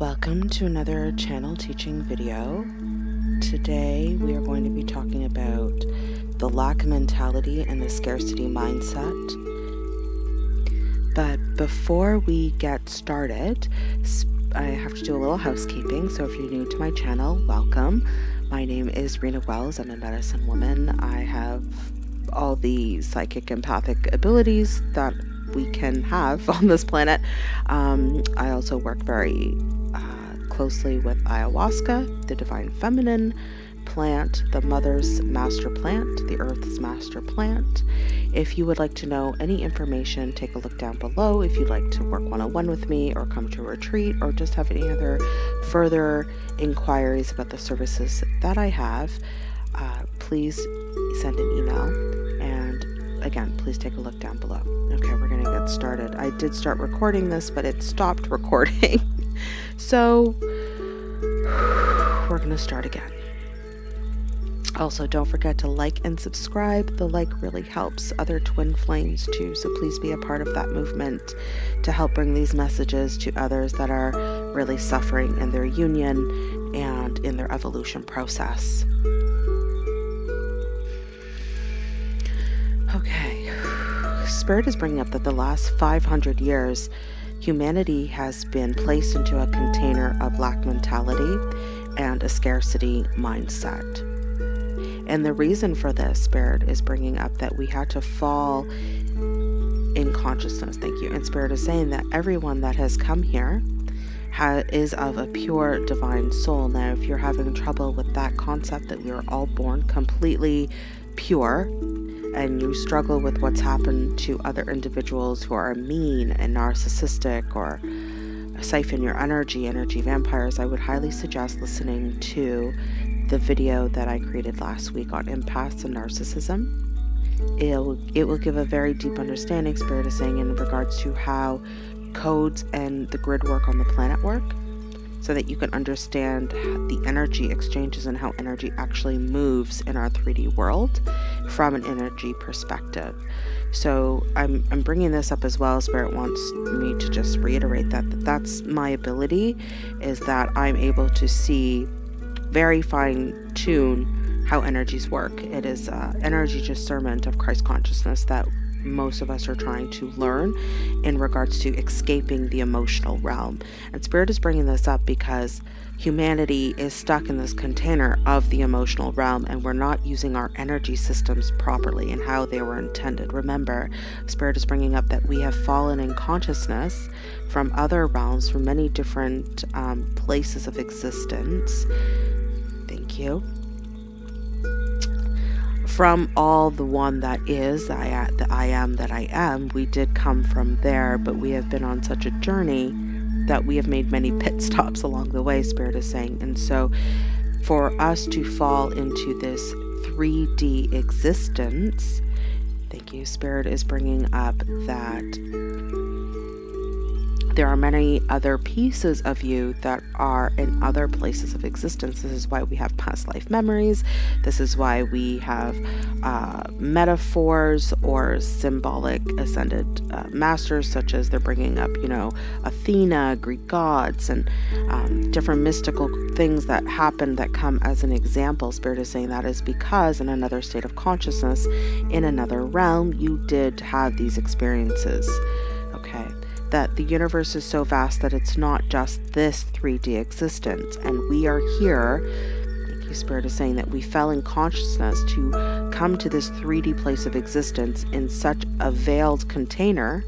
Welcome to another channel teaching video. Today we are going to be talking about the lack mentality and the scarcity mindset. But before we get started, I have to do a little housekeeping. So if you're new to my channel, welcome. My name is Rena Wells. I'm a medicine woman. I have all the psychic empathic abilities that we can have on this planet. I also work very closely with ayahuasca, the divine feminine plant, the mother's master plant, the earth's master plant. If you would like to know any information, take a look down below. If you'd like to work one-on-one with me or come to a retreat or just have any other further inquiries about the services that I have, please send an email. And again, please take a look down below. Okay, we're gonna get started. I did start recording this, but it stopped recording. So we're gonna start again. Also, don't forget to like and subscribe. The like really helps other twin flames too, so please be a part of that movement to help bring these messages to others that are really suffering in their union and in their evolution process. Okay, Spirit is bringing up that the last 500 years, humanity has been placed into a container of lack mentality and a scarcity mindset. And the reason for this, Spirit is bringing up that we had to fall in consciousness. Thank you. And Spirit is saying that everyone that has come here is of a pure divine soul. Now, if you're having trouble with that concept that we are all born completely pure, and you struggle with what's happened to other individuals who are mean and narcissistic or siphon your energy vampires, I would highly suggest listening to the video that I created last week on empaths and narcissism. It will give a very deep understanding, Spirit is saying, in regards to how codes and the grid work on the planet work, so that you can understand the energy exchanges and how energy actually moves in our 3D world from an energy perspective. So I'm bringing this up as well. Spirit wants me to just reiterate that that's my ability, is that I'm able to see, very fine tune how energies work. It is energy discernment of Christ consciousness that most of us are trying to learn in regards to escaping the emotional realm. And Spirit is bringing this up because humanity is stuck in this container of the emotional realm, and we're not using our energy systems properly and how they were intended. Remember, Spirit is bringing up that we have fallen in consciousness from other realms, from many different places of existence. Thank you. From all the one that is, I am that I am, we did come from there, but we have been on such a journey that we have made many pit stops along the way, Spirit is saying. And so for us to fall into this 3D existence, thank you, Spirit is bringing up that there are many other pieces of you that are in other places of existence. This is why we have past life memories. This is why we have metaphors or symbolic ascended masters, such as they're bringing up, you know, Athena, Greek gods, and different mystical things that happen that come as an example. Spirit is saying that is because in another state of consciousness, in another realm, you did have these experiences. Okay. That the universe is so vast that it's not just this 3D existence, and we are here. Thank you, Spirit is saying that we fell in consciousness to come to this 3D place of existence in such a veiled container,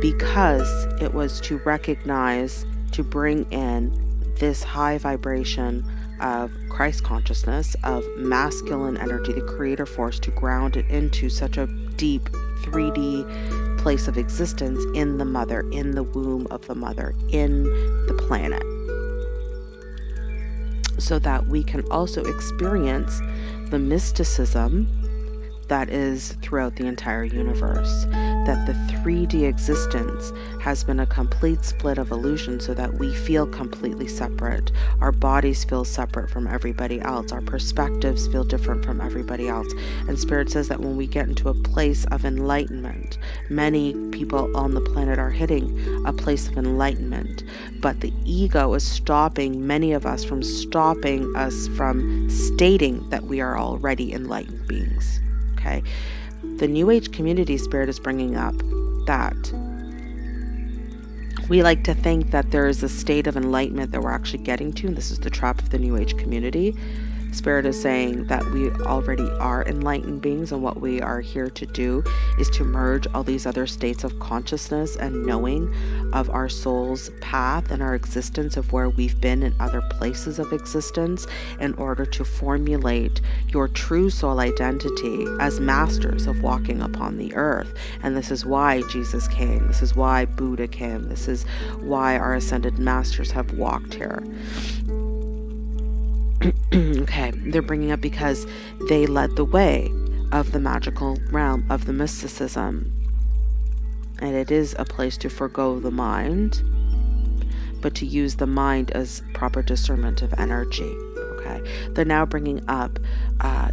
because it was to recognize, to bring in this high vibration of Christ consciousness, of masculine energy, the creator force, to ground it into such a deep 3D place of existence in the mother, in the womb of the mother, in the planet, so that we can also experience the mysticism that is throughout the entire universe, that the 3D existence has been a complete split of illusion so that we feel completely separate. Our bodies feel separate from everybody else. Our perspectives feel different from everybody else. And Spirit says that when we get into a place of enlightenment, many people on the planet are hitting a place of enlightenment, but the ego is stopping many of us from stopping us from stating that we are already enlightened beings. Okay. The New Age community, Spirit is bringing up that we like to think that there is a state of enlightenment that we're actually getting to, and this is the trap of the New Age community. Spirit is saying that we already are enlightened beings, and what we are here to do is to merge all these other states of consciousness and knowing of our soul's path and our existence, of where we've been in other places of existence, in order to formulate your true soul identity as masters of walking upon the earth. And this is why Jesus came. This is why Buddha came. This is why our ascended masters have walked here. Okay, they're bringing up because they led the way of the magical realm, of the mysticism. And it is a place to forgo the mind, but to use the mind as proper discernment of energy. Okay, they're now bringing up,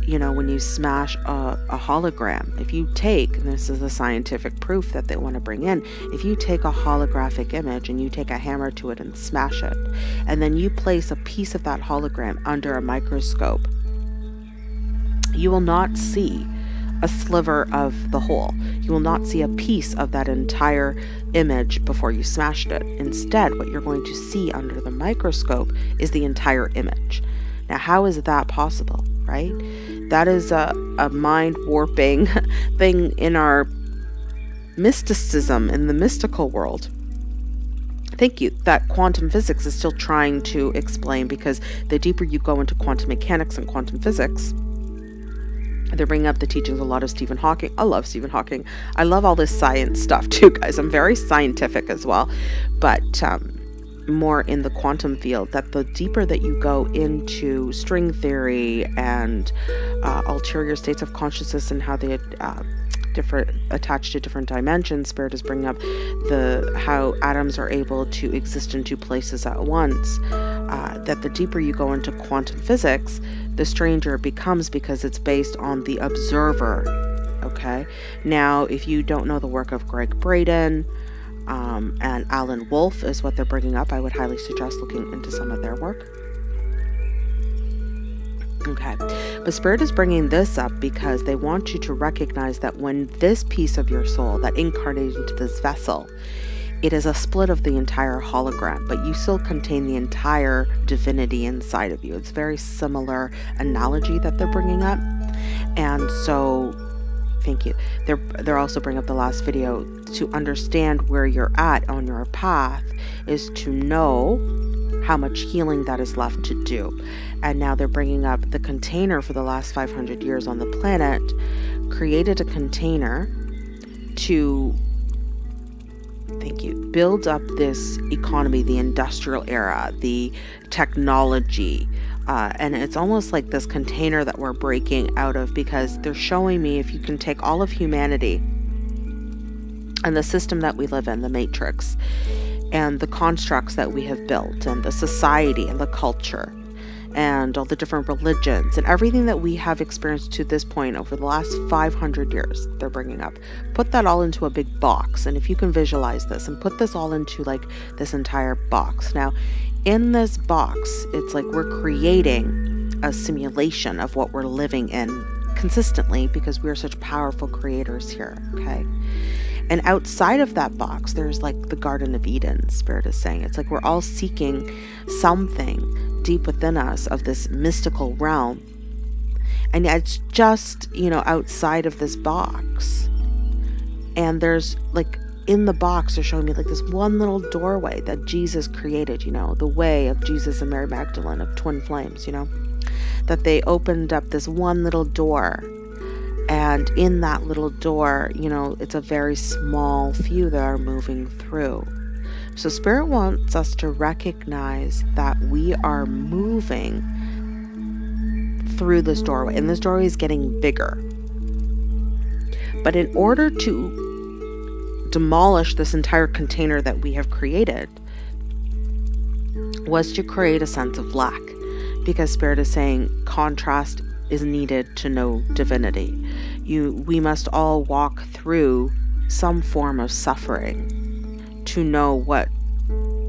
when you smash a hologram, if you take, and this is the scientific proof that they want to bring in, if you take a holographic image and you take a hammer to it and smash it, and then you place a piece of that hologram under a microscope, you will not see a sliver of the whole. You will not see a piece of that entire image before you smashed it. Instead, what you're going to see under the microscope is the entire image. Now, how is that possible, right? That is a mind-warping thing in our mysticism, in the mystical world. Thank you. That quantum physics is still trying to explain, because the deeper you go into quantum mechanics and quantum physics, they're bringing up the teachings a lot of Stephen Hawking. I love Stephen Hawking. I love all this science stuff too, guys. I'm very scientific as well, but more in the quantum field, that the deeper that you go into string theory and ulterior states of consciousness and how they attached to different dimensions, Spirit is bringing up how atoms are able to exist in two places at once, that the deeper you go into quantum physics, the stranger it becomes, because it's based on the observer. Okay, now if you don't know the work of Greg Braden and Alan Wolf is what they're bringing up, I would highly suggest looking into some of their work. Okay, but Spirit is bringing this up because they want you to recognize that when this piece of your soul that incarnated into this vessel, it is a split of the entire hologram, but you still contain the entire divinity inside of you. It's a very similar analogy that they're bringing up. And so, thank you. They're also bringing up the last video. To understand where you're at on your path is to know how much healing that is left to do. And now they're bringing up the container for the last 500 years on the planet, created a container to, thank you, build up this economy, the industrial era, the technology. And it's almost like this container that we're breaking out of, because they're showing me, if you can take all of humanity and the system that we live in, the matrix, and the constructs that we have built, and the society and the culture, and all the different religions, and everything that we have experienced to this point over the last 500 years, they're bringing up, put that all into a big box. And if you can visualize this and put this all into like this entire box. Now, in this box, it's like we're creating a simulation of what we're living in consistently, because we're such powerful creators here, okay? And outside of that box, there's like the Garden of Eden, Spirit is saying. It's like we're all seeking something deep within us of this mystical realm. And it's just, outside of this box. And there's like, in the box, they're showing me like this one little doorway that Jesus created, the way of Jesus and Mary Magdalene, of Twin Flames, that they opened up this one little door. And in that little door, it's a very small few that are moving through. So Spirit wants us to recognize that we are moving through this doorway. And this doorway is getting bigger. But in order to demolish this entire container that we have created was to create a sense of lack, because Spirit is saying contrast is needed to know divinity. We must all walk through some form of suffering to know what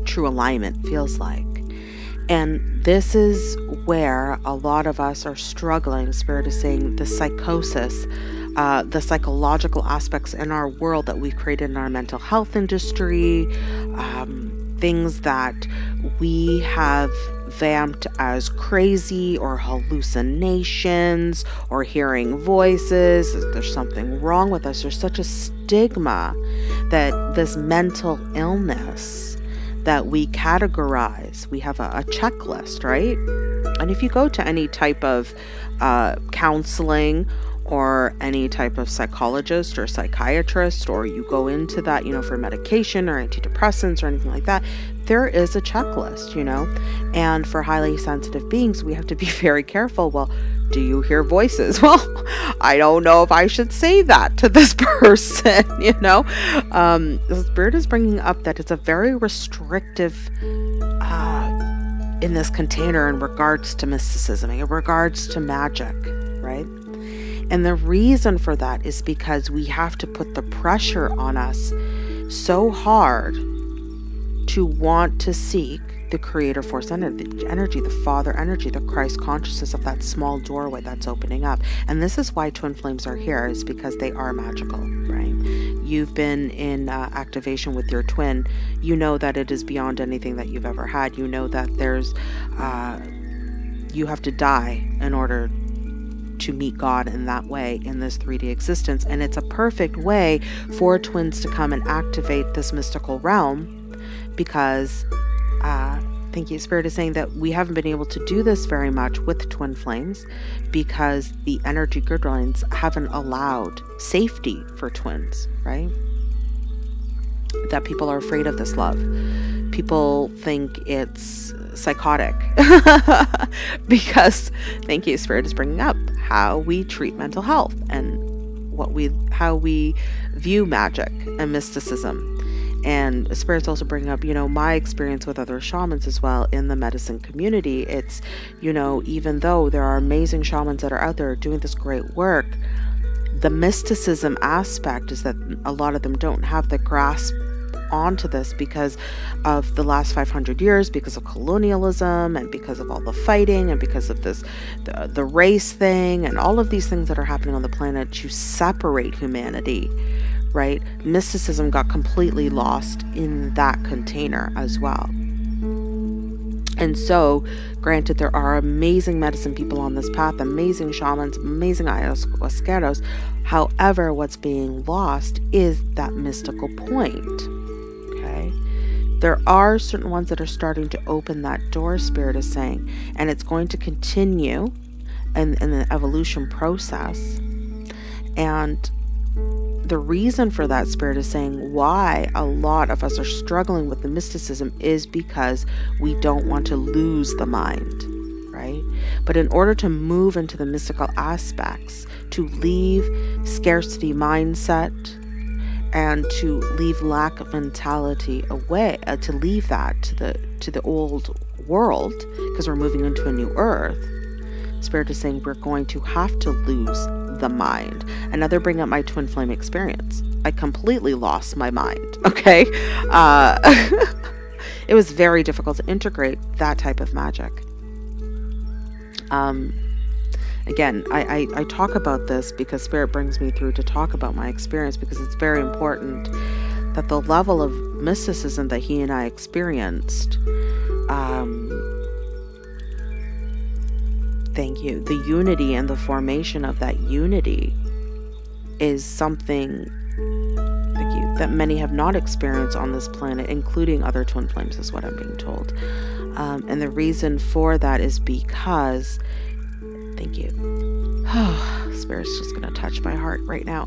true alignment feels like. And this is where a lot of us are struggling. Spirit is saying the psychosis, the psychological aspects in our world that we've created in our mental health industry, things that we have vamped as crazy or hallucinations or hearing voices. There's something wrong with us. There's such a stigma that this mental illness that we categorize, we have a checklist, right? And if you go to any type of counseling or any type of psychologist or psychiatrist, or you go into that, you know, for medication or antidepressants or anything like that, there is a checklist, you know? And for highly sensitive beings, we have to be very careful. Well, do you hear voices? Well, I don't know if I should say that to this person, you know? The Spirit is bringing up that it's a very restrictive in this container in regards to mysticism, in regards to magic, right? And the reason for that is because we have to put the pressure on us so hard to want to seek the creator force energy, the father energy, the Christ consciousness of that small doorway that's opening up. And this is why twin flames are here, is because they are magical, right? You've been in activation with your twin. You know that it is beyond anything that you've ever had. You know that there's, you have to die in order to meet God in that way in this 3D existence. And it's a perfect way for twins to come and activate this mystical realm, because thank you, Spirit is saying that we haven't been able to do this very much with twin flames because the energy grid lines haven't allowed safety for twins, right? That people are afraid of this love. People think it's psychotic because, thank you, Spirit is bringing up how we treat mental health and how we view magic and mysticism. And Spirit's also bringing up, you know, my experience with other shamans as well in the medicine community. It's, you know, even though there are amazing shamans that are out there doing this great work, the mysticism aspect is that a lot of them don't have the grasp onto this because of the last 500 years, because of colonialism and because of all the fighting and because of this, the race thing and all of these things that are happening on the planet to separate humanity, right? Mysticism got completely lost in that container as well. And so, granted, there are amazing medicine people on this path, amazing shamans, amazing ayahuasqueros. However, what's being lost is that mystical point. Okay? There are certain ones that are starting to open that door, Spirit is saying, and it's going to continue in the evolution process. And the reason for that, Spirit is saying, why a lot of us are struggling with the mysticism is because we don't want to lose the mind, right? But in order to move into the mystical aspects, to leave scarcity mindset and to leave lack of mentality away, to leave that to the old world, because we're moving into a new earth, Spirit is saying we're going to have to lose the mind. Another bring up my twin flame experience. I completely lost my mind, okay? It was very difficult to integrate that type of magic. Again, I talk about this because Spirit brings me through to talk about my experience, because it's very important that the level of mysticism that he and I experienced, thank you, the unity and the formation of that unity is something, thank you, that many have not experienced on this planet, including other twin flames, is what I'm being told. And the reason for that is because, thank you, oh, Spirit's just going to touch my heart right now.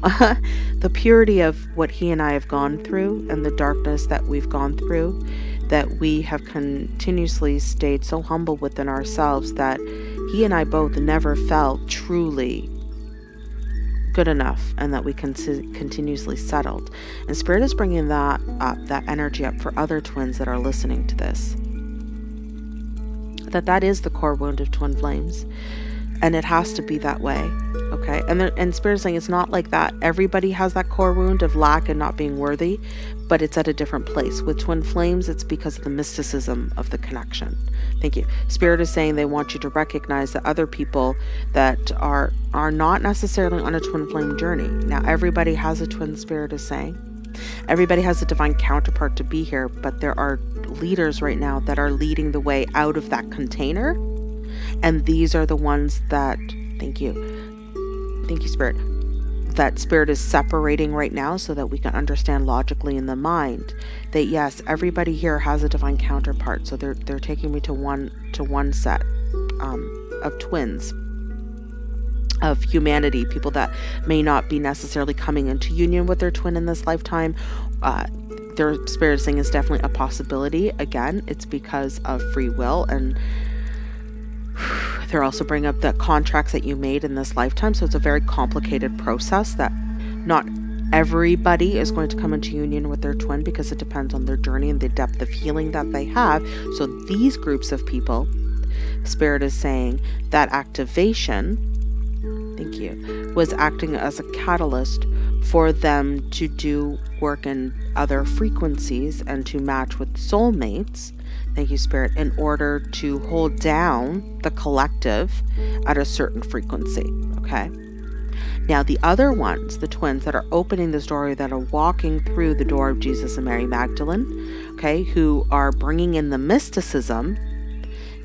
The purity of what he and I have gone through and the darkness that we've gone through, that we have continuously stayed so humble within ourselves that he and I both never felt truly good enough and that we can continuously settled. And Spirit is bringing that up, that energy up for other twins that are listening to this. That is the core wound of twin flames. And it has to be that way. Okay. And Spirit is saying it's not like that. Everybody has that core wound of lack and not being worthy, but it's at a different place. With twin flames, it's because of the mysticism of the connection. Thank you. Spirit is saying they want you to recognize that other people that are not necessarily on a twin flame journey. Now, everybody has a twin, Spirit is saying. Everybody has a divine counterpart to be here, but there are leaders right now that are leading the way out of that container. And these are the ones that, thank you, Spirit, that Spirit is separating right now so that we can understand logically in the mind that, yes, everybody here has a divine counterpart. So they're taking me to one set of twins, of humanity, people that may not be necessarily coming into union with their twin in this lifetime. Their Spirit is saying is definitely a possibility. Again, it's because of free will, and they're also bringing up the contracts that you made in this lifetime. So it's a very complicated process that not everybody is going to come into union with their twin, because it depends on their journey and the depth of healing that they have. So these groups of people, Spirit is saying that activation, thank you, was acting as a catalyst for them to do work in other frequencies and to match with soulmates. Thank you, Spirit, in order to hold down the collective at a certain frequency. Okay. Now, the other ones, the twins that are opening this door, that are walking through the door of Jesus and Mary Magdalene, okay, who are bringing in the mysticism,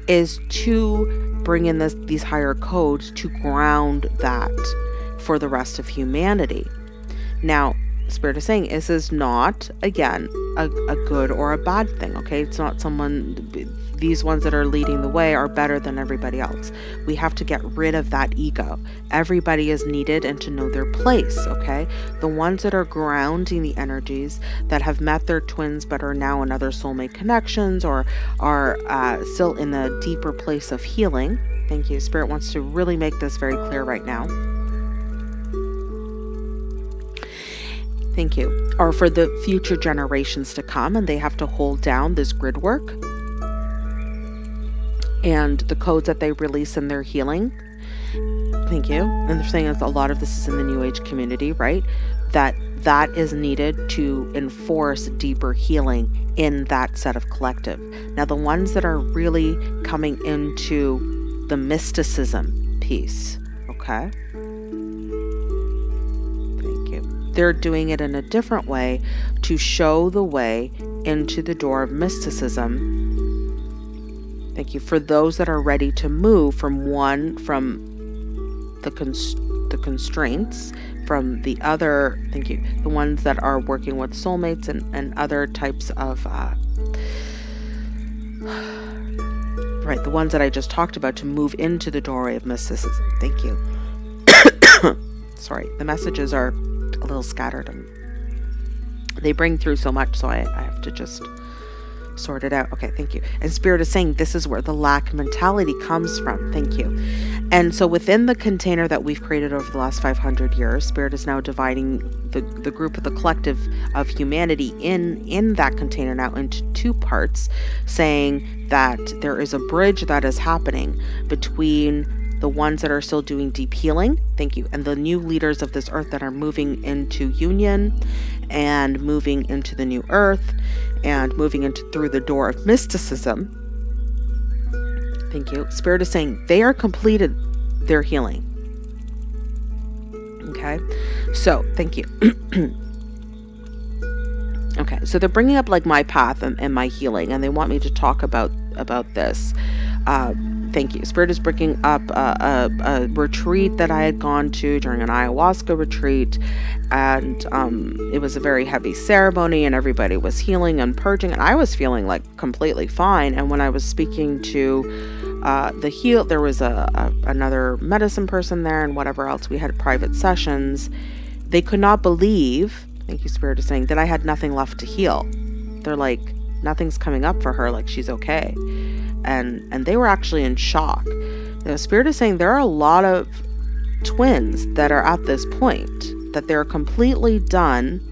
is to bring in these higher codes to ground that for the rest of humanity. Now, Spirit is saying this is not, again, a good or a bad thing, okay? It's not these ones that are leading the way are better than everybody else. We have to get rid of that ego. Everybody is needed and to know their place, okay? The ones that are grounding the energies that have met their twins but are now in other soulmate connections or are still in the deeper place of healing. Thank you. Spirit wants to really make this very clear right now. Thank you. Or for the future generations to come, and they have to hold down this grid work and the codes that they release in their healing. Thank you. And they're saying that a lot of this is in the New Age community, right? That is needed to enforce deeper healing in that set of collective. Now, the ones that are really coming into the mysticism piece, okay? They're doing it in a different way to show the way into the door of mysticism. Thank you. For those that are ready to move from the constraints, from the other, thank you, the ones that are working with soulmates and other types of, right, the ones that I just talked about, to move into the doorway of mysticism. Thank you. Sorry, the messages are a little scattered and they bring through so much, so I have to just sort it out. Okay, thank you. And Spirit is saying this is where the lack mentality comes from. Thank you. And so within the container that we've created over the last 500 years, Spirit is now dividing the group of the collective of humanity in that container now into two parts, saying that there is a bridge that is happening between the ones that are still doing deep healing, thank you, and the new leaders of this earth that are moving into union and moving into the new earth and moving into through the door of mysticism. Thank you. Spirit is saying they are completed their healing. Okay. So thank you. Okay. So they're bringing up like my path and my healing, and they want me to talk about this. Thank you. Spirit is bringing up a retreat that I had gone to during an ayahuasca retreat, and it was a very heavy ceremony, and everybody was healing and purging, and I was feeling like completely fine. And when I was speaking to the heal, there was another medicine person there and whatever else. We had private sessions. They could not believe, thank you, Spirit is saying, that I had nothing left to heal. They're like, nothing's coming up for her, like she's okay. And they were actually in shock. The Spirit is saying there are a lot of twins that are at this point, that they're completely done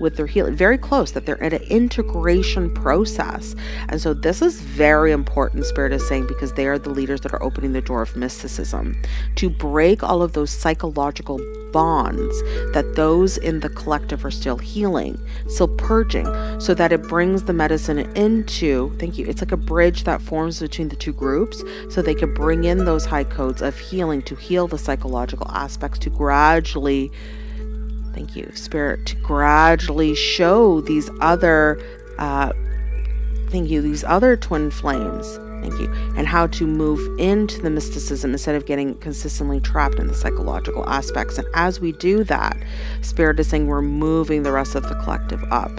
with their healing, very close, that they're at an integration process. And so this is very important, Spirit is saying, because they are the leaders that are opening the door of mysticism to break all of those psychological bonds that those in the collective are still healing, still purging, so that it brings the medicine into, thank you, it's like a bridge that forms between the two groups, so they can bring in those high codes of healing to heal the psychological aspects, to gradually, thank you, Spirit, to gradually show these other, thank you, these other twin flames, thank you, and how to move into the mysticism instead of getting consistently trapped in the psychological aspects. And as we do that, Spirit is saying we're moving the rest of the collective up.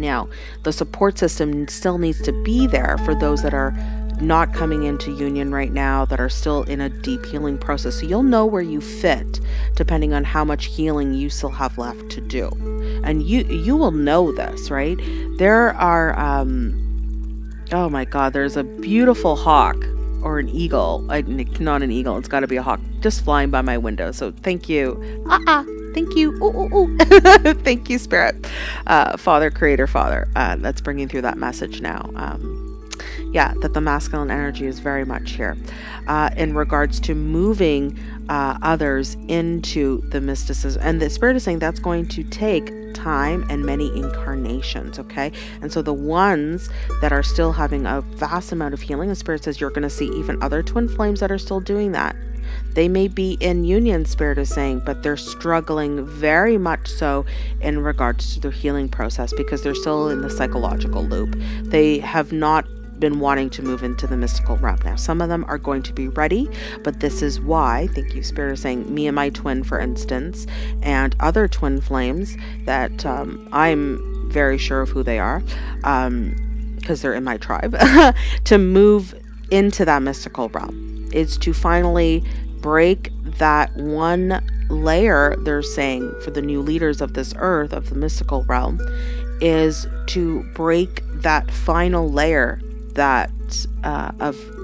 Now, the support system still needs to be there for those that are not coming into union right now, that are still in a deep healing process. So you'll know where you fit depending on how much healing you still have left to do. And you will know this, right? There are oh my God, there's a beautiful hawk or an eagle, not an eagle, it's got to be a hawk, just flying by my window. So thank you, thank you, ooh, ooh, ooh. Thank you, Spirit, Father, Creator, Father, that's bringing through that message now. Yeah, that the masculine energy is very much here in regards to moving others into the mysticism. And the Spirit is saying that's going to take time and many incarnations, okay? And so the ones that are still having a vast amount of healing, the Spirit says you're going to see even other twin flames that are still doing that. They may be in union, Spirit is saying, but they're struggling very much so in regards to their healing process because they're still in the psychological loop. They have not been wanting to move into the mystical realm. Now, some of them are going to be ready, but this is why, thank you, Spirit is saying, me and my twin, for instance, and other twin flames that I'm very sure of who they are because they're in my tribe, to move into that mystical realm is to finally break that one layer, they're saying, for the new leaders of this earth, of the mystical realm, is to break that final layer that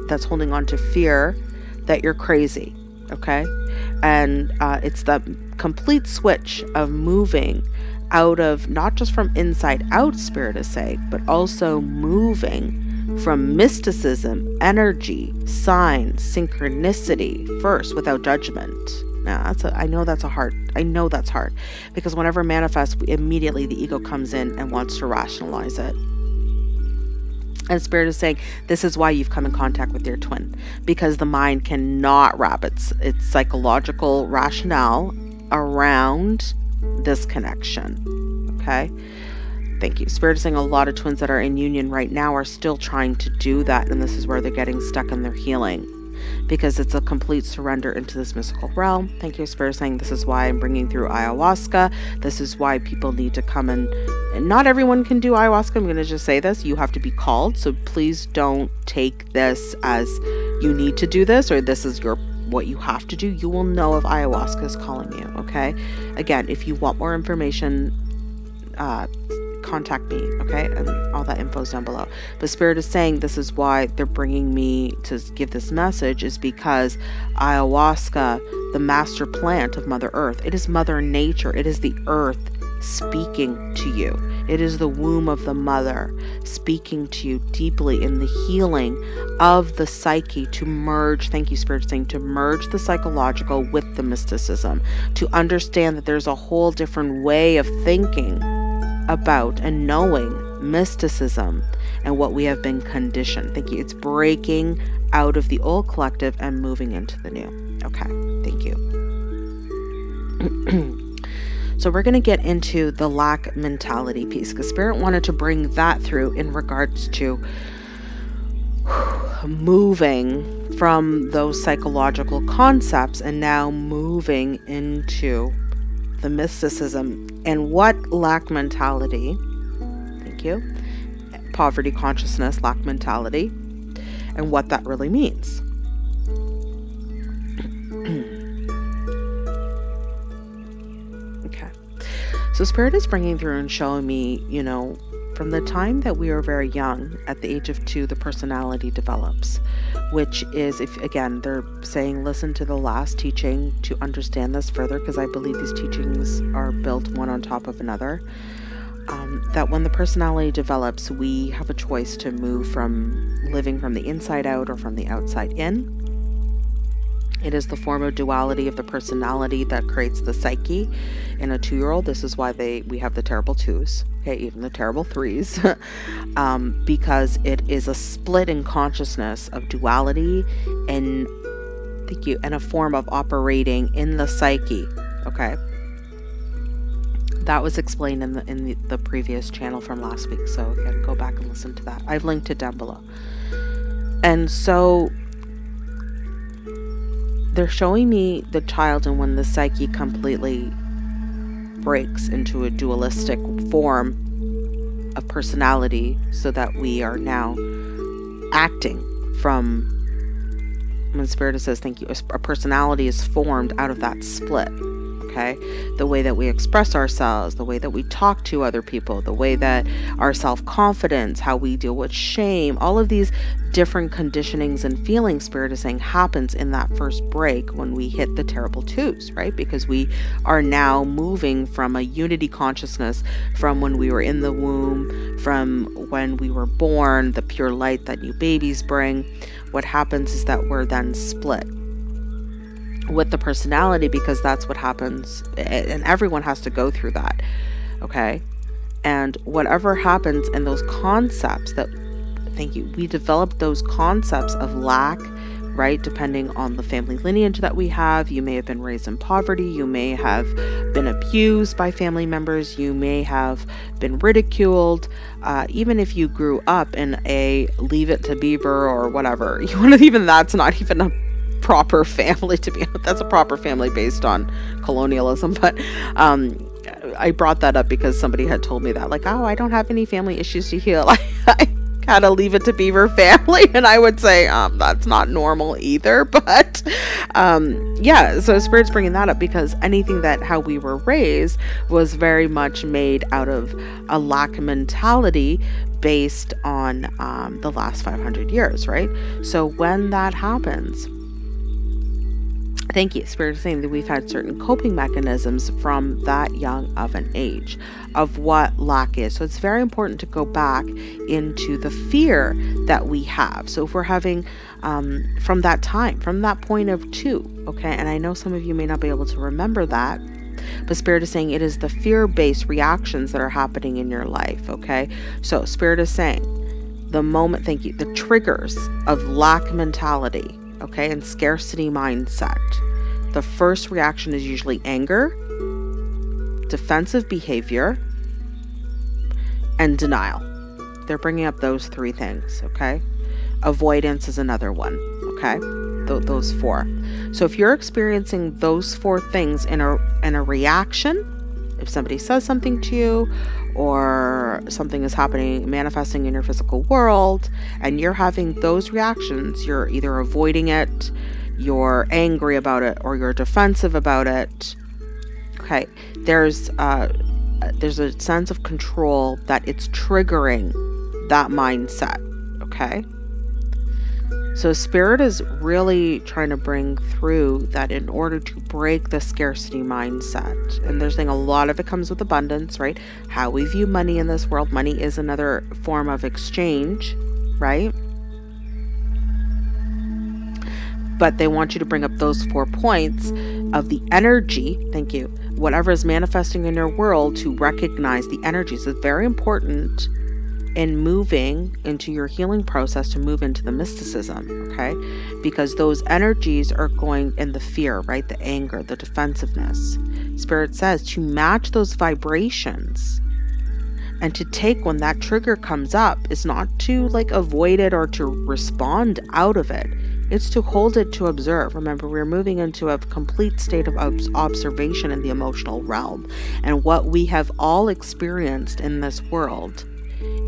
that's holding on to fear that you're crazy, okay? And it's the complete switch of moving out of, not just from inside out, Spirit is saying, but also moving from mysticism, energy, signs, synchronicity first, without judgment. Now, I know that's hard, because whenever manifests, immediately the ego comes in and wants to rationalize it. And Spirit is saying, this is why you've come in contact with your twin, because the mind cannot wrap its psychological rationale around this connection, okay? Thank you. Spirit is saying a lot of twins that are in union right now are still trying to do that, and this is where they're getting stuck in their healing, because it's a complete surrender into this mystical realm. Thank you, Spirit, saying this is why I'm bringing through ayahuasca. This is why people need to come in. And not everyone can do ayahuasca. I'm going to just say this. You have to be called. So please don't take this as you need to do this, or this is your what you have to do. You will know if ayahuasca is calling you, okay? Again, if you want more information, contact me, okay? And all that info is down below. But Spirit is saying this is why they're bringing me to give this message, is because ayahuasca, the master plant of Mother Earth, it is Mother Nature, it is the earth speaking to you. It is the womb of the mother speaking to you deeply in the healing of the psyche, to merge, thank you, Spirit saying, to merge the psychological with the mysticism, to understand that there's a whole different way of thinking about and knowing mysticism and what we have been conditioned. Thank you. It's breaking out of the old collective and moving into the new. Okay. Thank you. So we're going to get into the lack mentality piece, because Spirit wanted to bring that through in regards to moving from those psychological concepts and now moving into the mysticism, and what lack mentality, thank you, poverty consciousness, lack mentality, and what that really means. Okay, so Spirit is bringing through and showing me, you know, From the time that we are very young, at the age of 2, the personality develops, which is, if again, they're saying listen to the last teaching to understand this further, because I believe these teachings are built one on top of another, that when the personality develops, we have a choice to move from living from the inside out or from the outside in. It is the form of duality of the personality that creates the psyche in a 2-year-old. This is why we have the terrible 2s, okay, even the terrible 3s, because it is a split in consciousness of duality and a form of operating in the psyche. Okay, that was explained in the previous channel from last week. So again, go back and listen to that. I've linked it down below. And so they're showing me the child, and when the psyche completely breaks into a dualistic form of personality, so that we are now acting from, when Spirit says thank you, a personality is formed out of that split. Okay, the way that we express ourselves, the way that we talk to other people, the way that our self-confidence, how we deal with shame, all of these different conditionings and feelings, Spirit is saying, happens in that first break when we hit the terrible 2s, right? Because we are now moving from a unity consciousness from when we were in the womb, from when we were born, the pure light that new babies bring. What happens is that we're then split with the personality, because that's what happens, and everyone has to go through that. Okay, and whatever happens in those concepts that, thank you, we develop those concepts of lack, right? Depending on the family lineage that we have, you may have been raised in poverty, you may have been abused by family members, you may have been ridiculed, even if you grew up in a Leave It to Beaver or whatever, you want to, even that's not even a proper family, to be honest. That's a proper family based on colonialism, but I brought that up because somebody had told me that, like, oh, I don't have any family issues to heal. I had a Leave It to Beaver family, and I would say that's not normal either, but yeah, so Spirit's bringing that up because anything that how we were raised was very much made out of a lack mentality based on the last 500 years, right? So when that happens, thank you, Spirit is saying that we've had certain coping mechanisms from that young of an age of what lack is. So it's very important to go back into the fear that we have. So if we're having from that time, from that point of 2, okay, and I know some of you may not be able to remember that, but Spirit is saying it is the fear-based reactions that are happening in your life, okay? So Spirit is saying the moment, thank you, the triggers of lack mentality, okay, and scarcity mindset. The first reaction is usually anger, defensive behavior, and denial. They're bringing up those 3 things, okay? Avoidance is another one, okay? Those 4. So if you're experiencing those 4 things in a reaction, if somebody says something to you, or something is happening, manifesting in your physical world, and you're having those reactions, you're either avoiding it, you're angry about it, or you're defensive about it, okay, there's a sense of control that it's triggering that mindset, okay? So Spirit is really trying to bring through that in order to break the scarcity mindset. And they're saying a lot of it comes with abundance, right? How we view money in this world. Money is another form of exchange, right? But they want you to bring up those 4 points of the energy, thank you, whatever is manifesting in your world, to recognize the energies. It's very important and moving into your healing process to move into the mysticism, okay? Because those energies are going in the fear, right? The anger, the defensiveness. Spirit says to match those vibrations and to take, when that trigger comes up, is not to like avoid it or to respond out of it. It's to hold it, to observe. Remember, we're moving into a complete state of observation in the emotional realm. And what we have all experienced in this world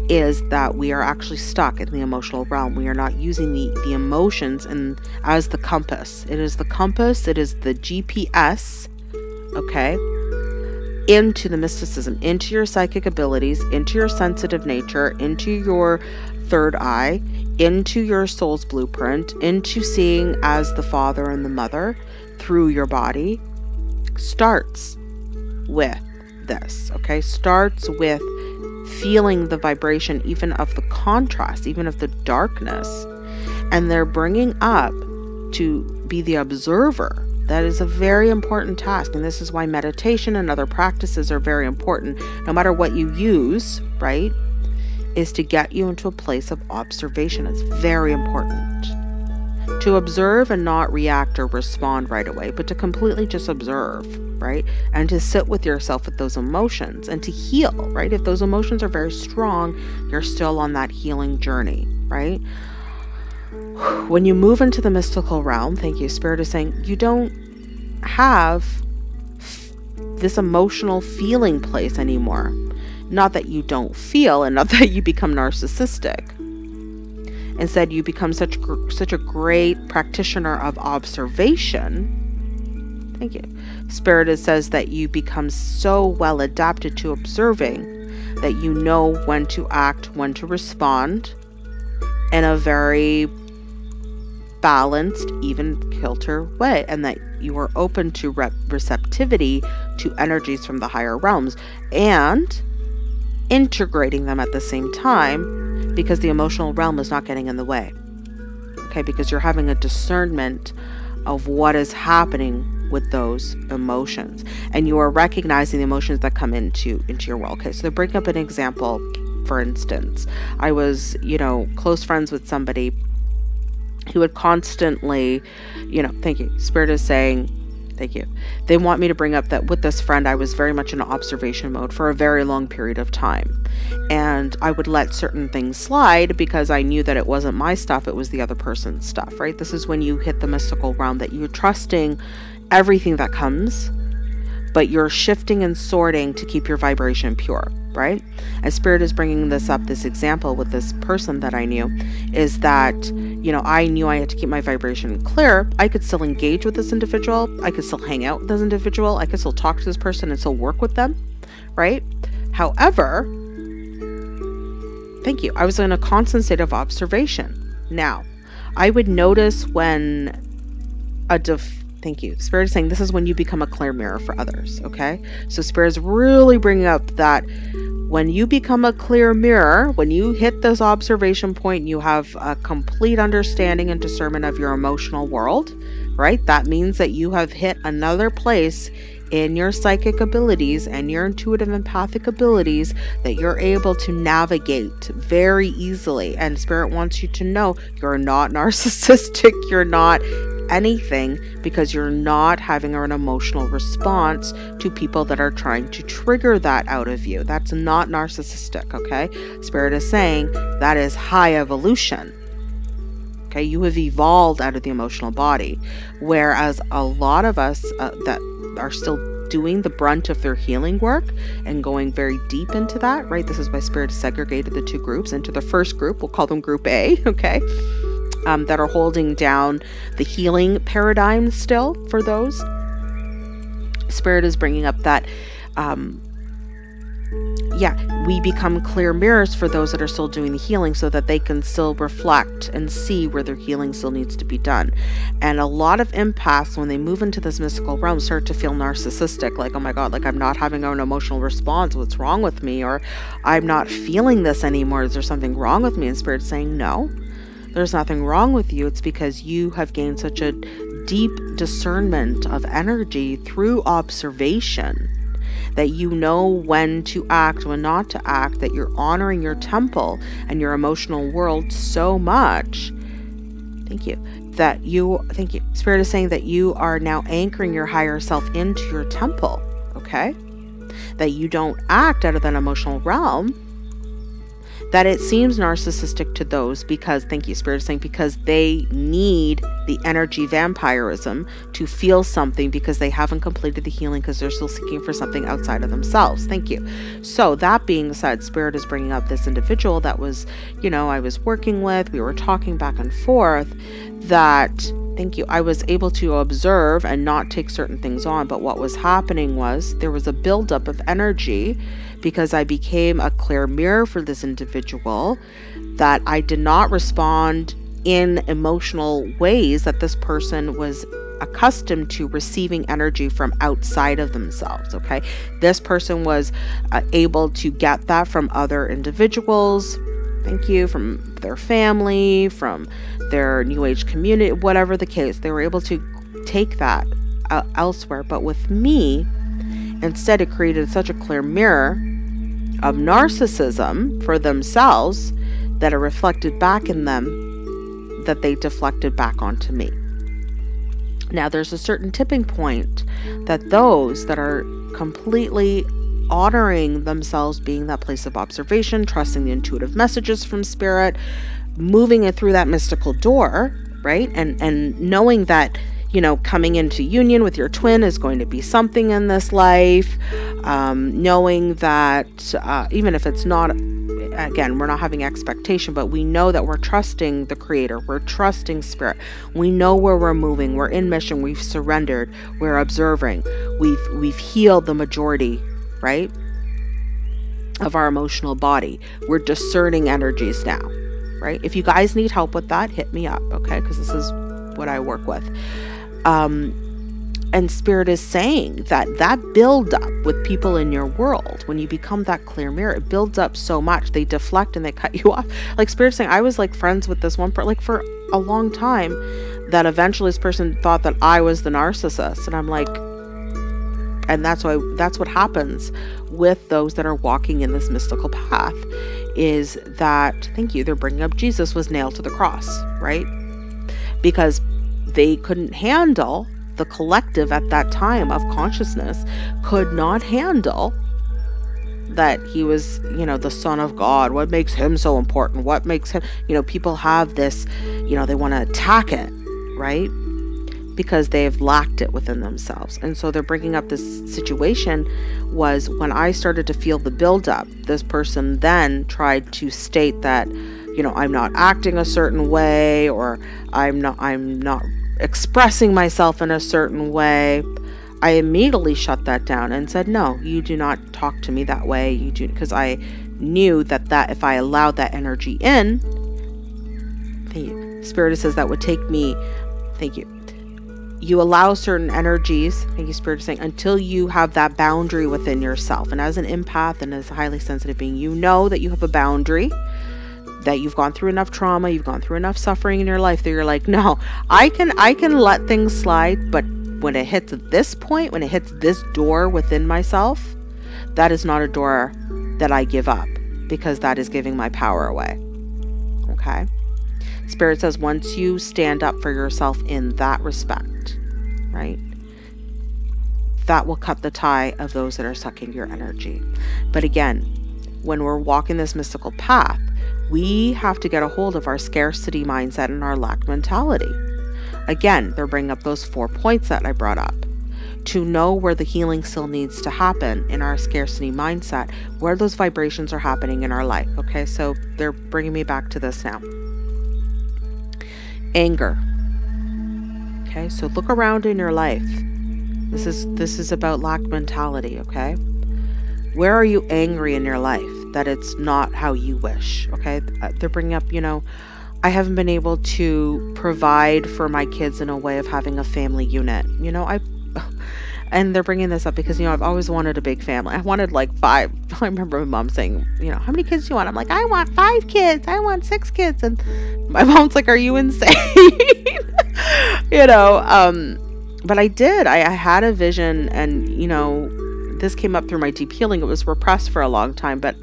is that we are actually stuck in the emotional realm. We are not using the emotions as the compass. It is the compass. It is the GPS, okay, into the mysticism, into your psychic abilities, into your sensitive nature, into your third eye, into your soul's blueprint, into seeing as the father and the mother through your body, starts with this, okay? Starts with feeling the vibration, even of the contrast, even of the darkness. And they're bringing up to be the observer. That is a very important task. And this is why meditation and other practices are very important, no matter what you use, right? Is to get you into a place of observation. It's very important to observe and not react or respond right away, but to completely just observe, right? And to sit with yourself with those emotions and to heal, right? If those emotions are very strong, you're still on that healing journey, right? When you move into the mystical realm, thank you, Spirit is saying, you don't have this emotional feeling place anymore. Not that you don't feel and not that you become narcissistic. Instead, you become such a great practitioner of observation. Thank you. Spirit says that you become so well adapted to observing that you know when to act, when to respond in a very balanced, even-kilter way, and that you are open to receptivity to energies from the higher realms and integrating them at the same time, because the emotional realm is not getting in the way, okay? Because you're having a discernment of what is happening with those emotions, and you are recognizing the emotions that come into your world. Okay, so to bring up an example, for instance, I was, you know, close friends with somebody who would constantly, you know, thank you, Spirit is saying, thank you. They want me to bring up that with this friend, I was very much in observation mode for a very long period of time. And I would let certain things slide because I knew that it wasn't my stuff, it was the other person's stuff, right? This is when you hit the mystical realm, that you're trusting everything that comes, but you're shifting and sorting to keep your vibration pure, right? And Spirit is bringing this up, this example with this person that I knew, is that, you know, I knew I had to keep my vibration clear. I could still engage with this individual. I could still hang out with this individual. I could still talk to this person and still work with them, right? However, thank you. I was in a constant state of observation. Now, I would notice when a thank you. Spirit is saying this is when you become a clear mirror for others, okay? So Spirit is really bringing up that when you become a clear mirror, when you hit this observation point, you have a complete understanding and discernment of your emotional world, right? That means that you have hit another place in your psychic abilities and your intuitive empathic abilities that you're able to navigate very easily. And Spirit wants you to know you're not narcissistic, you're not anything, because you're not having an emotional response to people that are trying to trigger that out of you. That's not narcissistic, okay? Spirit is saying that is high evolution, okay? You have evolved out of the emotional body, whereas a lot of us that are still doing the brunt of their healing work and going very deep into that, right? This is why Spirit segregated the two groups into the first group. We'll call them Group A, okay? That are holding down the healing paradigm still. For those, Spirit is bringing up that, yeah, we become clear mirrors for those that are still doing the healing so that they can still reflect and see where their healing still needs to be done. And a lot of empaths, when they move into this mystical realm, start to feel narcissistic, like, oh my God, like I'm not having an emotional response. What's wrong with me? Or I'm not feeling this anymore. Is there something wrong with me? And Spirit's saying, no. There's nothing wrong with you. It's because you have gained such a deep discernment of energy through observation that you know when to act, when not to act, that you're honoring your temple and your emotional world so much. Thank you. That you, thank you. Spirit is saying that you are now anchoring your higher self into your temple, okay? That you don't act out of that emotional realm. That it seems narcissistic to those because, thank you, Spirit is saying, because they need the energy vampirism to feel something because they haven't completed the healing because they're still seeking for something outside of themselves. Thank you. So that being said, Spirit is bringing up this individual that was, you know, I was working with, we were talking back and forth, that Thank you. I was able to observe and not take certain things on. But what was happening was there was a buildup of energy because I became a clear mirror for this individual, that I did not respond in emotional ways that this person was accustomed to receiving energy from outside of themselves. Okay. This person was able to get that from other individuals. Thank you. From their family, from their new age community, whatever the case, they were able to take that elsewhere. But with me, instead, it created such a clear mirror of narcissism for themselves that it reflected back in them, that they deflected back onto me. Now, there's a certain tipping point that those that are completely honoring themselves, being that place of observation, trusting the intuitive messages from spirit, moving it through that mystical door, right? And knowing that, you know, coming into union with your twin is going to be something in this life, knowing that even if it's not, again, we're not having expectation, but we know that we're trusting the creator. We're trusting spirit. We know where we're moving. We're in mission. We've surrendered. We're observing. We've healed the majority, right, of our emotional body. We're discerning energies now, right? If you guys need help with that, hit me up, okay? Because this is what I work with. And spirit is saying that that build up with people in your world, when you become that clear mirror, it builds up so much. They deflect and they cut you off. Like spirit saying, I was like friends with this one for a long time, that eventually this person thought that I was the narcissist. And I'm like, and that's what happens with those that are walking in this mystical path, is that, thank you, they're bringing up Jesus was nailed to the cross, right? Because they couldn't handle, the collective at that time of consciousness could not handle that he was, you know, the Son of God. What makes him so important? What makes him, you know, people have this, you know, they want to attack it, right? Because they've lacked it within themselves. And so they're bringing up this situation was when I started to feel the buildup, this person then tried to state that, you know, I'm not acting a certain way, or I'm not expressing myself in a certain way. I immediately shut that down and said, no, you do not talk to me that way. You do, because I knew that if I allowed that energy in, thank you, spirit says that would take me, thank you. You allow certain energies, thank you, spirit is saying, until you have that boundary within yourself. And as an empath and as a highly sensitive being, you know that you have a boundary, that you've gone through enough trauma, you've gone through enough suffering in your life that you're like, no, I can let things slide. But when it hits this point, when it hits this door within myself, that is not a door that I give up, because that is giving my power away. Okay. Spirit says, once you stand up for yourself in that respect, right, that will cut the tie of those that are sucking your energy. But again, when we're walking this mystical path, we have to get a hold of our scarcity mindset and our lack mentality. Again, they're bringing up those 4 points that I brought up. To know where the healing still needs to happen in our scarcity mindset, where those vibrations are happening in our life. Okay, so they're bringing me back to this now. Anger. Okay, so look around in your life. This is about lack mentality, okay? Where are you angry in your life that it's not how you wish? Okay, they're bringing up, you know, I haven't been able to provide for my kids in a way of having a family unit. You know, and they're bringing this up because, you know, I've always wanted a big family. I wanted like 5. I remember my mom saying, you know, how many kids do you want? I'm like, I want 5 kids. I want 6 kids. And my mom's like, are you insane? You know, but I did. I had a vision, and, you know, this came up through my deep healing. It was repressed for a long time, but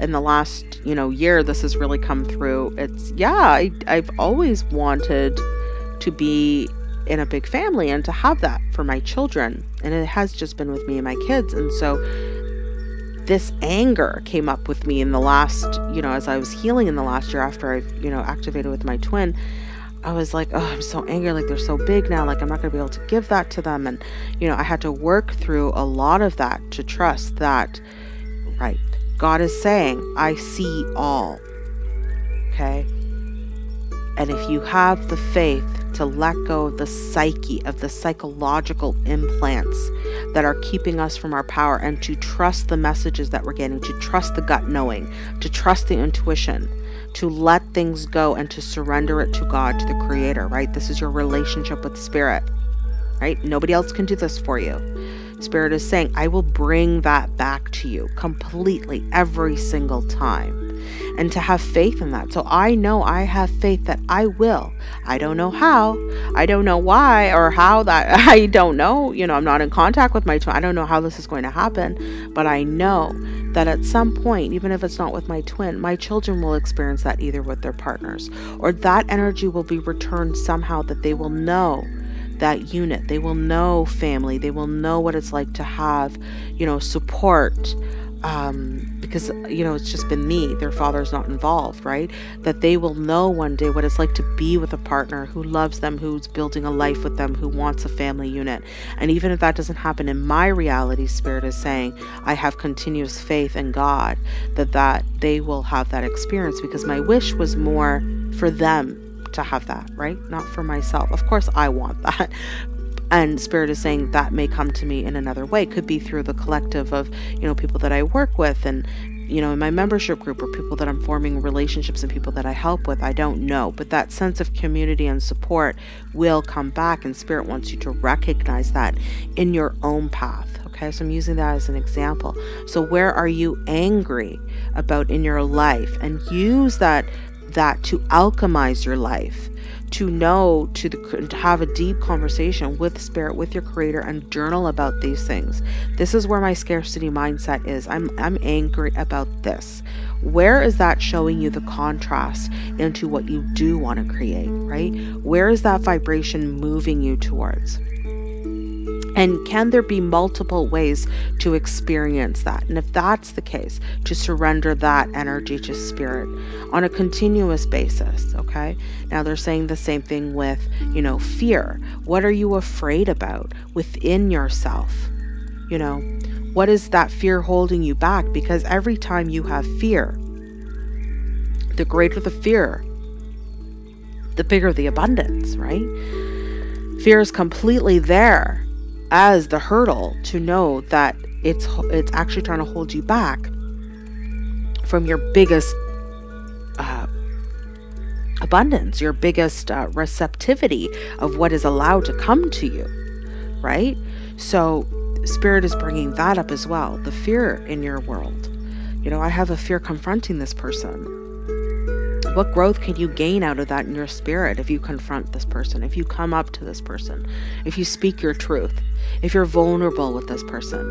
in the last, you know, year, this has really come through. It's, yeah, I've always wanted to be in a big family and to have that for my children. And it has just been with me and my kids. And so this anger came up with me in the last, you know, as I was healing in the last year after I've, you know, activated with my twin. I was like, oh, I'm so angry. Like, they're so big now. Like, I'm not going to be able to give that to them. And, you know, I had to work through a lot of that to trust that, right, God is saying, I see all. Okay. And if you have the faith to let go of the psyche, of the psychological implants that are keeping us from our power, and to trust the messages that we're getting, to trust the gut knowing, to trust the intuition, to let things go and to surrender it to God, to the Creator, right? This is your relationship with Spirit, right? Nobody else can do this for you. Spirit is saying, I will bring that back to you completely every single time. And to have faith in that. So I know I have faith that I will. I don't know how. I don't know why or how that. I don't know. You know, I'm not in contact with my twin. I don't know how this is going to happen. But I know that at some point, even if it's not with my twin, my children will experience that either with their partners. Or that energy will be returned somehow, that they will know that unit. They will know family. They will know what it's like to have, you know, support. Because, you know, it's just been me, their father's not involved, right? That they will know one day what it's like to be with a partner who loves them, who's building a life with them, who wants a family unit. And even if that doesn't happen in my reality, Spirit is saying, I have continuous faith in God that they will have that experience, because my wish was more for them to have that, right? Not for myself. Of course I want that. And Spirit is saying that may come to me in another way. It could be through the collective of, you know, people that I work with and, you know, in my membership group, or people that I'm forming relationships and people that I help with. I don't know. But that sense of community and support will come back. And Spirit wants you to recognize that in your own path. Okay, so I'm using that as an example. So where are you angry about in your life? And use that to alchemize your life. To know, to have a deep conversation with Spirit, with your Creator, and journal about these things. This is where my scarcity mindset is. I'm angry about this. Where is that showing you the contrast into what you do want to create, right? Where is that vibration moving you towards? And can there be multiple ways to experience that? And if that's the case, to surrender that energy to Spirit on a continuous basis, okay? Now they're saying the same thing with, you know, fear. What are you afraid about within yourself? You know, what is that fear holding you back? Because every time you have fear, the greater the fear, the bigger the abundance, right? Fear is completely there as the hurdle to know that it's actually trying to hold you back from your biggest abundance, your biggest receptivity of what is allowed to come to you, right? So Spirit is bringing that up as well, the fear in your world. You know, I have a fear confronting this person. What growth can you gain out of that in your spirit if you confront this person, if you come up to this person, if you speak your truth, if you're vulnerable with this person,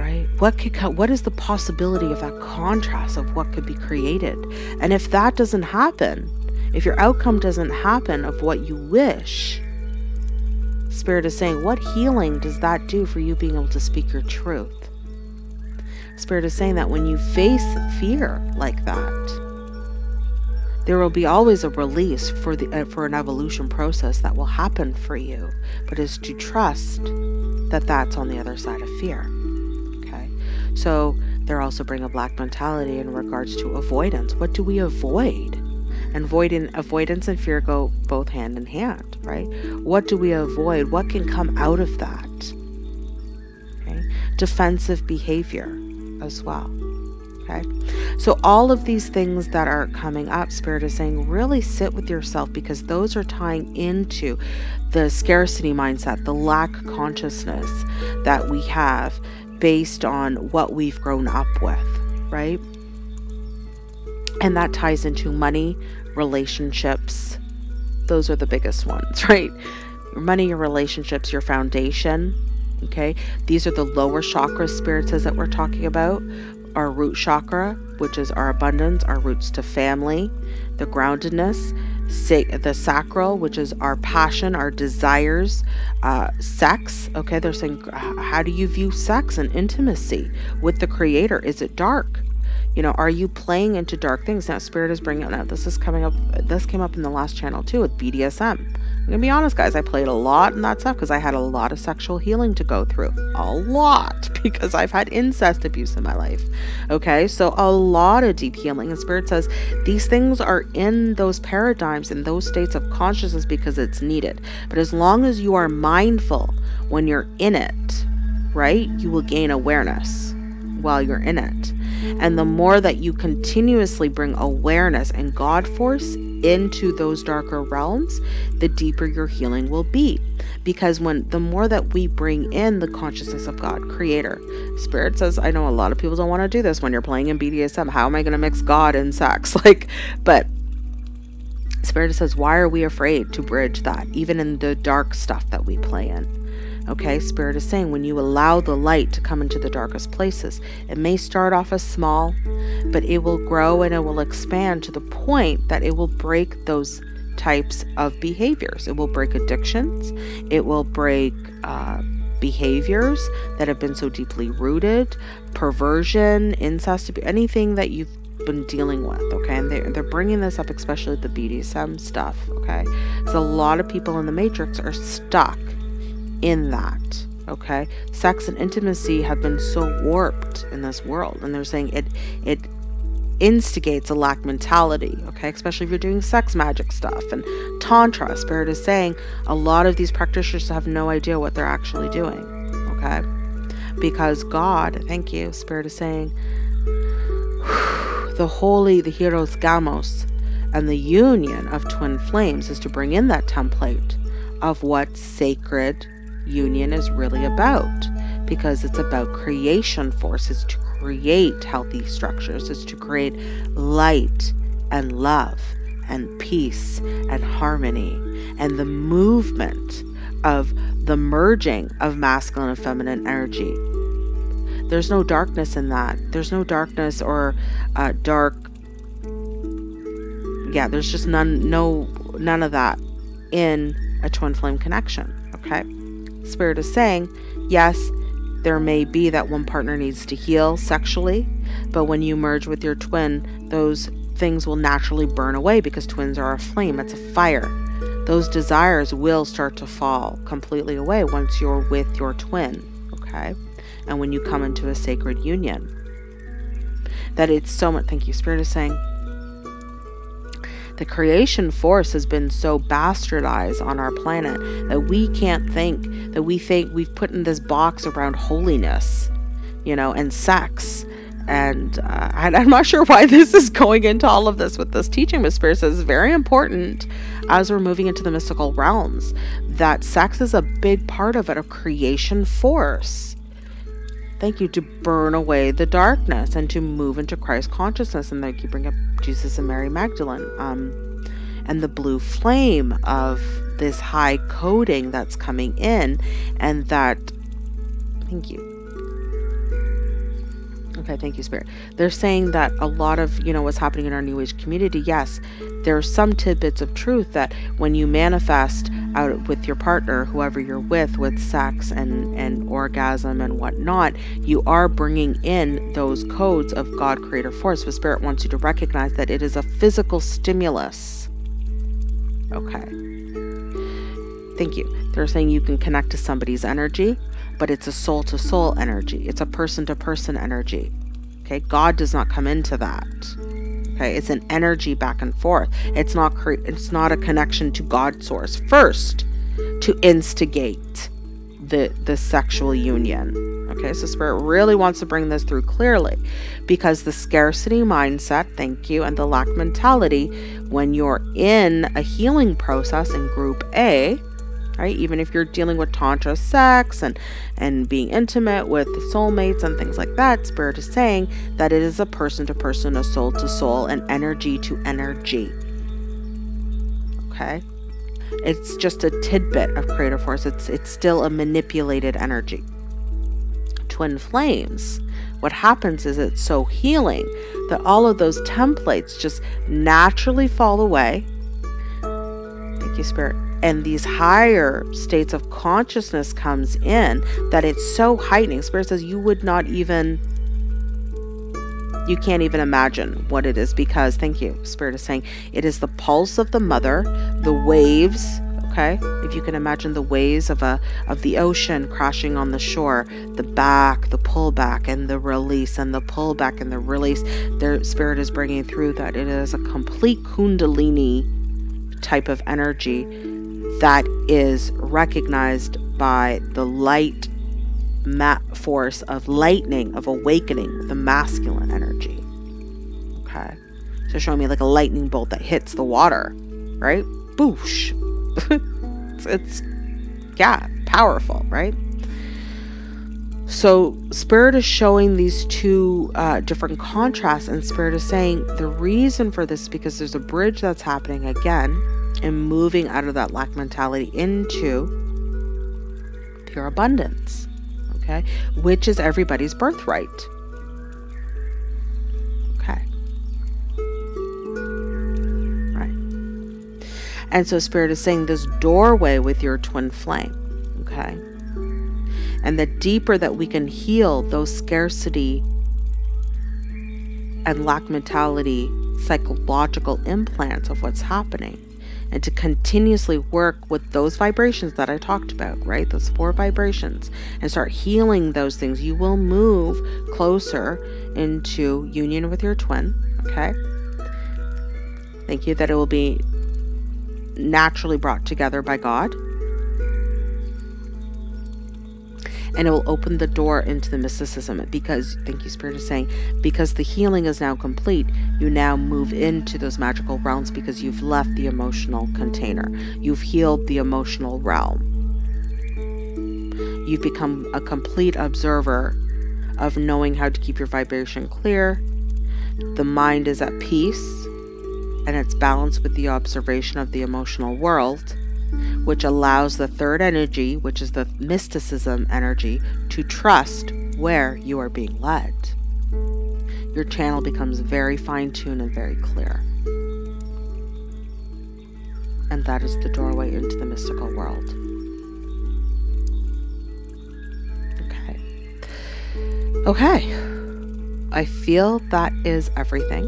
right? What is the possibility of that contrast of what could be created? And if that doesn't happen, if your outcome doesn't happen of what you wish, Spirit is saying, what healing does that do for you being able to speak your truth? Spirit is saying that when you face fear like that, there will be always a release for an evolution process that will happen for you, but is to trust that that's on the other side of fear. Okay, so they're also bringing a black mentality in regards to avoidance. What do we avoid? And avoidance and fear go both hand in hand, right? What do we avoid? What can come out of that? Okay, defensive behavior as well. Okay, so all of these things that are coming up, Spirit is saying, really sit with yourself, because those are tying into the scarcity mindset, the lack consciousness that we have based on what we've grown up with, right? And that ties into money, relationships. Those are the biggest ones, right? Your money, your relationships, your foundation. Okay, these are the lower chakra, Spirit says, that we're talking about. Our root chakra, which is our abundance, our roots to family, the groundedness, the sacral, which is our passion, our desires, sex. Okay, they're saying, how do you view sex and intimacy with the Creator? Is it dark? You know, are you playing into dark things? Now, Spirit is bringing it up. This came up in the last channel too with BDSM. I'm gonna be honest, guys, I played a lot in that stuff because I had a lot of sexual healing to go through. A lot, because I've had incest abuse in my life. Okay, so a lot of deep healing. And Spirit says these things are in those paradigms, in those states of consciousness, because it's needed. But as long as you are mindful when you're in it, right, you will gain awareness while you're in it. And the more that you continuously bring awareness and God force into those darker realms, the deeper your healing will be. Because when the more that we bring in the consciousness of God, Creator, Spirit says, I know a lot of people don't want to do this when you're playing in BDSM. How am I going to mix God and sex? Like, but Spirit says, why are we afraid to bridge that, even in the dark stuff that we play in? Okay, Spirit is saying when you allow the light to come into the darkest places, it may start off as small, but it will grow and it will expand to the point that it will break those types of behaviors. It will break addictions. It will break behaviors that have been so deeply rooted, perversion, incest, anything that you've been dealing with. Okay, and they're bringing this up, especially the BDSM stuff. Okay, so a lot of people in the Matrix are stuck in that. Okay, sex and intimacy have been so warped in this world, and they're saying it instigates a lack mentality. Okay, especially if you're doing sex magic stuff and tantra. Spirit is saying a lot of these practitioners have no idea what they're actually doing. Okay, because God, thank you, Spirit is saying the holy, the hieros gamos, and the union of twin flames is to bring in that template of what sacred union is really about, because it's about creation force. It's to create healthy structures. It's to create light and love and peace and harmony, and the movement of the merging of masculine and feminine energy. There's no darkness in that. There's no darkness or dark. Yeah, there's just none of that in a twin flame connection. Okay. Spirit is saying, yes, there may be that one partner needs to heal sexually, but when you merge with your twin, those things will naturally burn away, because twins are a flame. It's a fire. Those desires will start to fall completely away once you're with your twin. Okay. And when you come into a sacred union, that it's so much. Thank you. Spirit is saying the creation force has been so bastardized on our planet that we can't think, that we think we've put in this box around holiness, you know, and sex. And I'm not sure why this is going into all of this with this teaching, but Spirit says it's very important as we're moving into the mystical realms that sex is a big part of it, of creation force. Thank you, to burn away the darkness and to move into Christ consciousness. And they keep bringing up Jesus and Mary Magdalene, and the blue flame of this high coding that's coming in, and that, thank you. Okay, thank you, Spirit. They're saying that a lot of, you know, what's happening in our New Age community, yes, there are some tidbits of truth that when you manifest out with your partner, whoever you're with sex and orgasm and whatnot, you are bringing in those codes of God, Creator Force. But Spirit wants you to recognize that it is a physical stimulus. Okay. Thank you. They're saying you can connect to somebody's energy, but it's a soul-to-soul energy. It's a person-to-person energy. Okay, God does not come into that. Okay, it's an energy back and forth. It's not a connection to God source first to instigate the sexual union. Okay, so Spirit really wants to bring this through clearly, because the scarcity mindset, thank you, and the lack mentality, when you're in a healing process in group A, right? Even if you're dealing with tantra sex and being intimate with soulmates and things like that, Spirit is saying that it is a person to person, a soul to soul, and energy to energy. Okay, it's just a tidbit of Creator Force. It's still a manipulated energy. Twin flames, what happens is it's so healing that all of those templates just naturally fall away. Thank you, Spirit. And these higher states of consciousness comes in, that it's so heightening. Spirit says you would not even, you can't even imagine what it is, because, thank you, Spirit is saying it is the pulse of the mother, the waves, okay? If you can imagine the waves of the ocean crashing on the shore, the back, the pullback, and the release, and the pullback, and the release, their spirit is bringing through that. It is a complete kundalini type of energy that is recognized by the light force of lightning, of awakening, the masculine energy, okay? So show me like a lightning bolt that hits the water, right? Boosh. It's yeah, powerful, right? So spirit is showing these two different contrasts, and spirit is saying the reason for this is because there's a bridge that's happening again and moving out of that lack mentality into pure abundance, okay? Which is everybody's birthright. And so spirit is saying this doorway with your twin flame, okay? And the deeper that we can heal those scarcity and lack mentality, psychological implants of what's happening, and to continuously work with those vibrations that I talked about, right? Those 4 vibrations, and start healing those things. You will move closer into union with your twin, okay? Thank you that it will be naturally brought together by God, and it will open the door into the mysticism, because thank you spirit is saying, because the healing is now complete, you now move into those magical realms, because you've left the emotional container, you've healed the emotional realm, you've become a complete observer of knowing how to keep your vibration clear. The mind is at peace, and it's balanced with the observation of the emotional world, which allows the 3rd energy, which is the mysticism energy, to trust where you are being led. Your channel becomes very fine-tuned and very clear. And that is the doorway into the mystical world. Okay. Okay. I feel that is everything.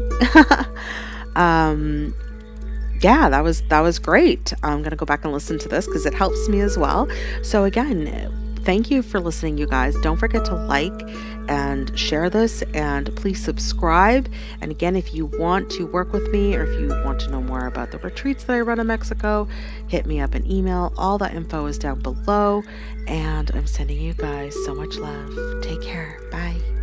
Yeah, that was great. I'm going to go back and listen to this because it helps me as well. So again, thank you for listening, you guys. Don't forget to like and share this, and please subscribe. And again, if you want to work with me, or if you want to know more about the retreats that I run in Mexico, hit me up an email. All that info is down below, and I'm sending you guys so much love. Take care. Bye.